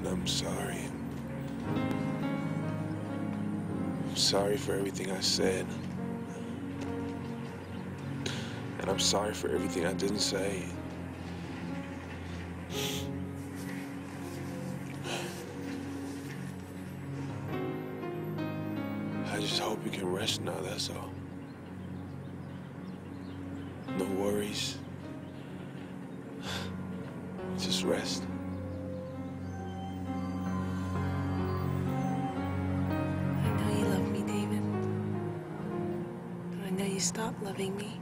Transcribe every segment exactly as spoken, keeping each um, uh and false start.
and I'm sorry. I'm sorry for everything I said. And I'm sorry for everything I didn't say. I just hope you can rest now, that's all. No worries. Just rest. I know you love me, David. I know you stopped loving me.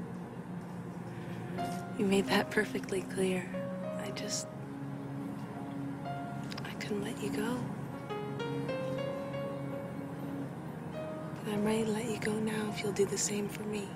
You made that perfectly clear. I just... I couldn't let you go. But I'm ready to let you go now if you'll do the same for me.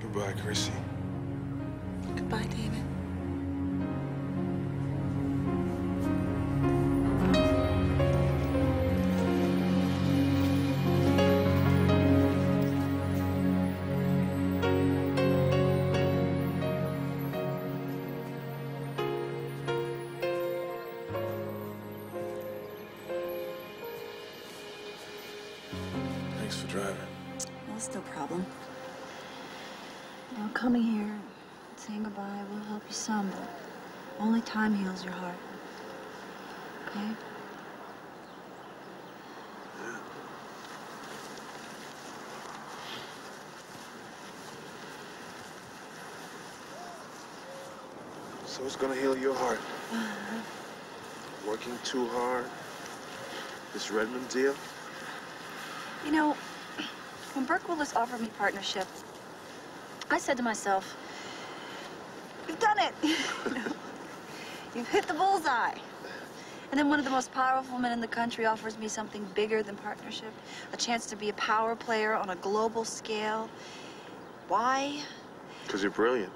Goodbye, Chrissy. Goodbye, David. Thanks for driving. That's no problem. Now, coming here and saying goodbye will help you some, but only time heals your heart. Okay? Yeah. So it's gonna heal your heart. Uh-huh. Working too hard. This Redmond deal. You know, when Burke Willis offered me partnership, I said to myself, you've done it. You know, you've hit the bullseye. And then one of the most powerful men in the country offers me something bigger than partnership, a chance to be a power player on a global scale. Why? Because you're brilliant.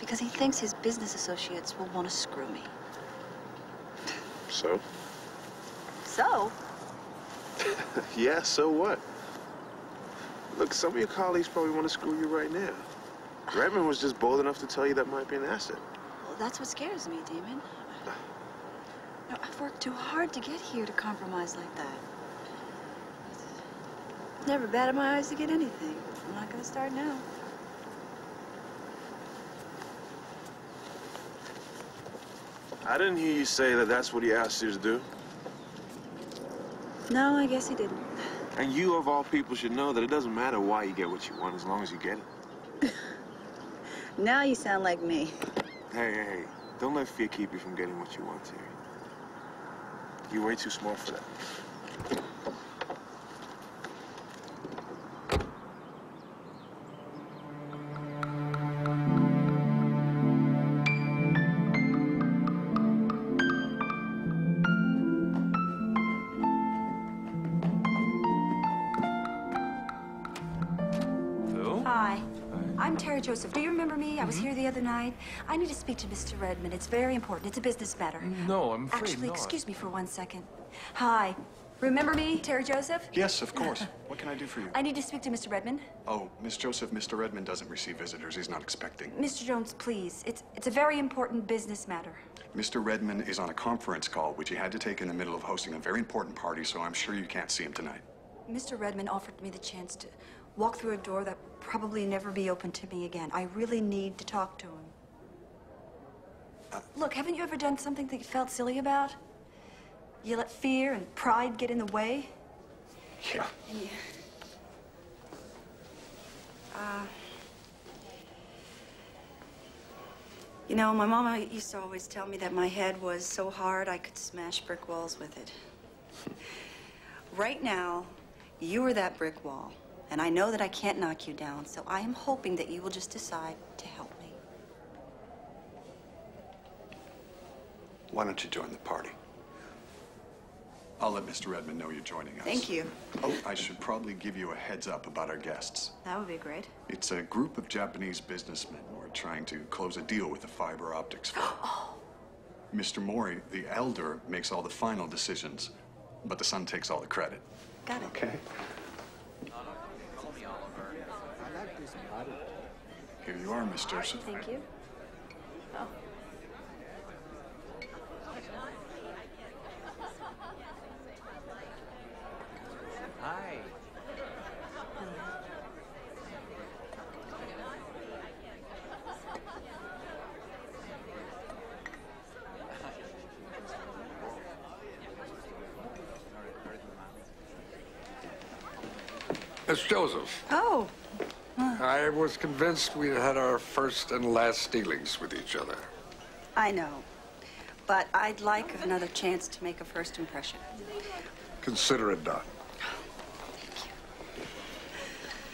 Because he thinks his business associates will want to screw me. So? So? Yeah, so what? Look, some of your colleagues probably want to screw you right now. Redmond was just bold enough to tell you that might be an asset. Well, that's what scares me, Damon. No, I've worked too hard to get here to compromise like that. I've never batted my eyes to get anything. I'm not going to start now. I didn't hear you say that that's what he asked you to do. No, I guess he didn't. And you, of all people, should know that it doesn't matter why you get what you want, as long as you get it. Now you sound like me. Hey, hey, hey. Don't let fear keep you from getting what you want, Terry. You're way too smart for that. Hi. Hi. I'm Terry Joseph. Do you remember me? I was here the other night. I need to speak to Mister Redmond. It's very important. It's a business matter. No, I'm afraid Actually, not. Excuse me for one second. Hi. Remember me, Terry Joseph? Yes, of course. What can I do for you? I need to speak to Mister Redmond. Oh, Miss Joseph, Mister Redmond doesn't receive visitors. He's not expecting. Mister Jones, please. It's, it's a very important business matter. Mister Redmond is on a conference call, which he had to take in the middle of hosting a very important party, so I'm sure you can't see him tonight. Mister Redmond offered me the chance to walk through a door that will probably never be open to me again. I really need to talk to him. Uh, Look, haven't you ever done something that you felt silly about? You let fear and pride get in the way? Yeah. And you... Uh... You know, my mama used to always tell me that my head was so hard I could smash brick walls with it. Right now, you are that brick wall. And I know that I can't knock you down, so I am hoping that you will just decide to help me. Why don't you join the party? I'll let Mister Redmond know you're joining us. Thank you. Oh, I should probably give you a heads up about our guests. That would be great. It's a group of Japanese businessmen who are trying to close a deal with a fiber optics firm. Oh. Mister Mori, the elder, makes all the final decisions, but the son takes all the credit. Got it. Okay. Here you are, Miss Joseph. Thank you. Oh. Hi. It's Joseph. Oh. I was convinced we had our first and last dealings with each other. I know, but I'd like another chance to make a first impression. Consider it done. Thank you.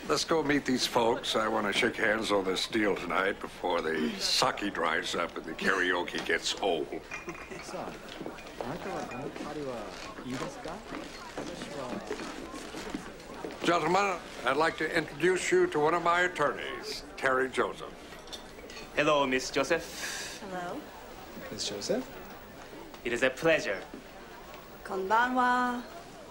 Let's go meet these folks. I want to shake hands on this deal tonight before the sake dries up and the karaoke gets old. Gentlemen, I'd like to introduce you to one of my attorneys, Terry Joseph. Hello, Miss Joseph. Hello. Miss Joseph. It is a pleasure. Konbanwa.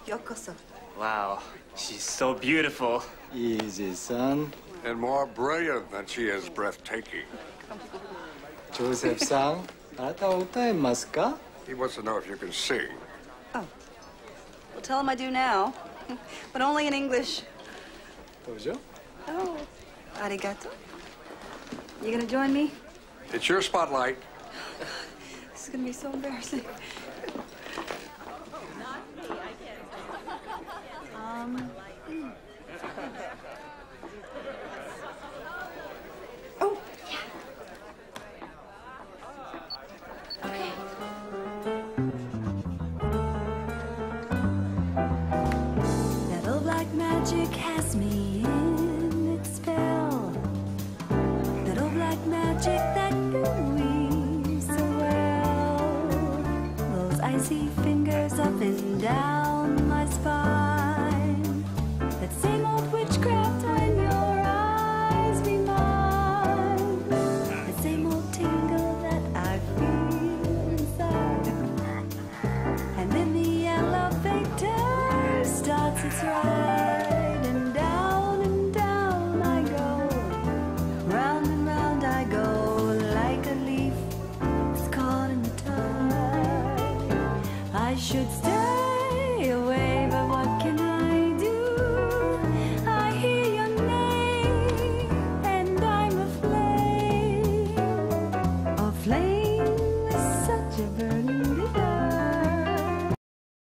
Yokoso. Wow, she's so beautiful. Easy-san. And more brilliant than she is breathtaking. Joseph-san, he wants to know if you can sing. Oh. Well, tell him I do now. But only in English. Dojo? Oh, arigato. You gonna join me? It's your spotlight. This is gonna be so embarrassing. Um. Oh, yeah. Okay. Magic has me in its spell. That old black magic that you weave so well. Those icy fingers up and down my spine. That same old witchcraft when your eyes be mine. That same old tingle that I feel inside. And then the elevator starts its ride. Should stay away, but what can I do? I hear your name, and I'm aflame. Aflame is such a bird.